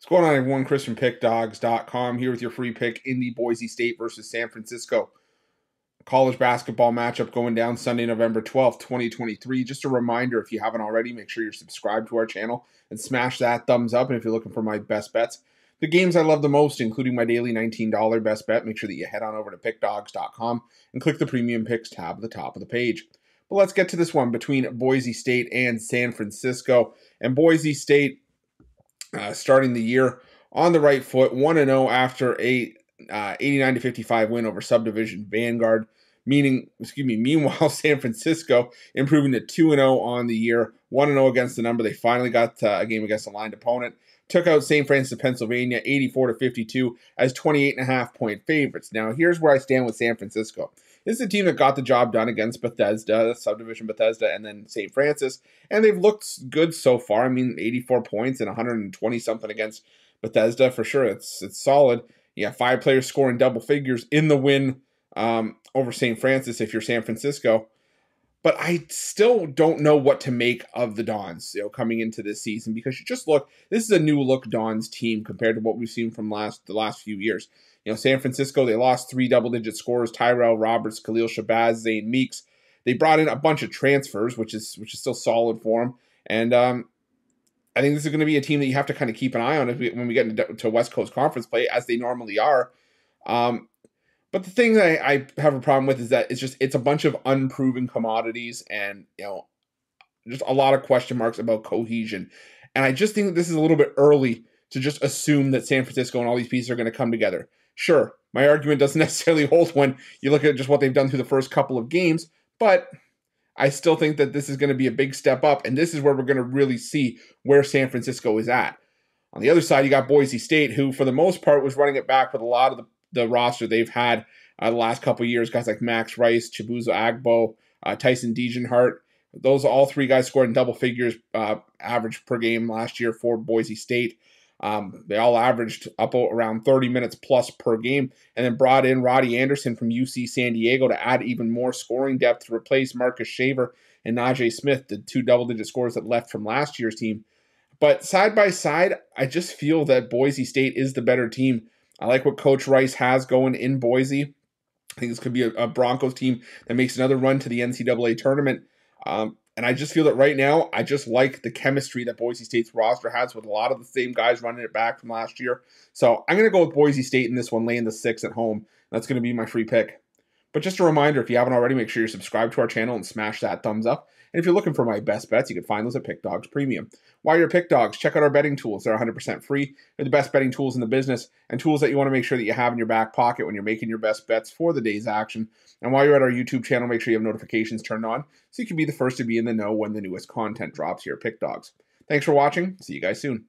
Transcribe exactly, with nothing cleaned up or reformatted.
What's going on, everyone? Chris from Pick Dogs dot com here with your free pick in the Boise State versus San Francisco college basketball matchup going down Sunday, November twelfth, twenty twenty-three. Just a reminder, if you haven't already, make sure you're subscribed to our channel and smash that thumbs up. And if you're looking for my best bets, the games I love the most, including my daily nineteen dollar best bet, make sure that you head on over to Pick Dogs dot com and click the Premium Picks tab at the top of the page. But let's get to this one between Boise State and San Francisco. And Boise State uh, starting the year on the right foot, one and oh after a uh, eighty-nine to fifty-five win over subdivision Vanguard. Meaning, excuse me. Meanwhile, San Francisco improving to two and oh on the year, one and oh against the number. They finally got uh, a game against a lined opponent. Took out Saint Francis of Pennsylvania, eighty-four to fifty-two, as twenty-eight and a half point favorites. Now, here's where I stand with San Francisco. This is a team that got the job done against Bethesda, subdivision Bethesda, and then Saint Francis, and they've looked good so far. I mean, eighty-four points and one hundred twenty something against Bethesda for sure. It's it's solid. You have five players scoring double figures in the win um, over Saint Francis if you're San Francisco. But I still don't know what to make of the Dons, you know, coming into this season, because you just look, this is a new look Dons team compared to what we've seen from last the last few years. You know, San Francisco, they lost three double-digit scorers: Tyrell Roberts, Khalil Shabazz, Zane Meeks. They brought in a bunch of transfers, which is which is still solid for them. And um, I think this is going to be a team that you have to kind of keep an eye on if we, when we get into West Coast Conference play, as they normally are. Um, But the thing that I, I have a problem with is that it's just it's a bunch of unproven commodities, and you know, just a lot of question marks about cohesion. And I just think that this is a little bit early to just assume that San Francisco and all these pieces are going to come together. Sure, my argument doesn't necessarily hold when you look at just what they've done through the first couple of games, but I still think that this is going to be a big step up, and this is where we're going to really see where San Francisco is at. On the other side, you got Boise State, who for the most part was running it back with a lot of the the roster they've had uh, the last couple of years. Guys like Max Rice, Chibuzo Agbo, uh, Tyson Degenhart. Those all three guys scored in double figures uh, average per game last year for Boise State. Um, they all averaged up around thirty minutes plus per game, and then brought in Roddy Anderson from U C San Diego to add even more scoring depth to replace Marcus Shaver and Najee Smith, the two double-digit scorers that left from last year's team. But side by side, I just feel that Boise State is the better team. I like what Coach Rice has going in Boise. I think this could be a, a Broncos team that makes another run to the N C double A tournament. Um, and I just feel that right now, I just like the chemistry that Boise State's roster has with a lot of the same guys running it back from last year. So I'm going to go with Boise State in this one, laying the six at home. That's going to be my free pick. But just a reminder, if you haven't already, make sure you're subscribed to our channel and smash that thumbs up. And if you're looking for my best bets, you can find those at Pick Dogs Premium. While you're at Pick Dogs, check out our betting tools. They're one hundred percent free. They're the best betting tools in the business, and tools that you want to make sure that you have in your back pocket when you're making your best bets for the day's action. And while you're at our YouTube channel, make sure you have notifications turned on so you can be the first to be in the know when the newest content drops here at Pick Dogs. Thanks for watching. See you guys soon.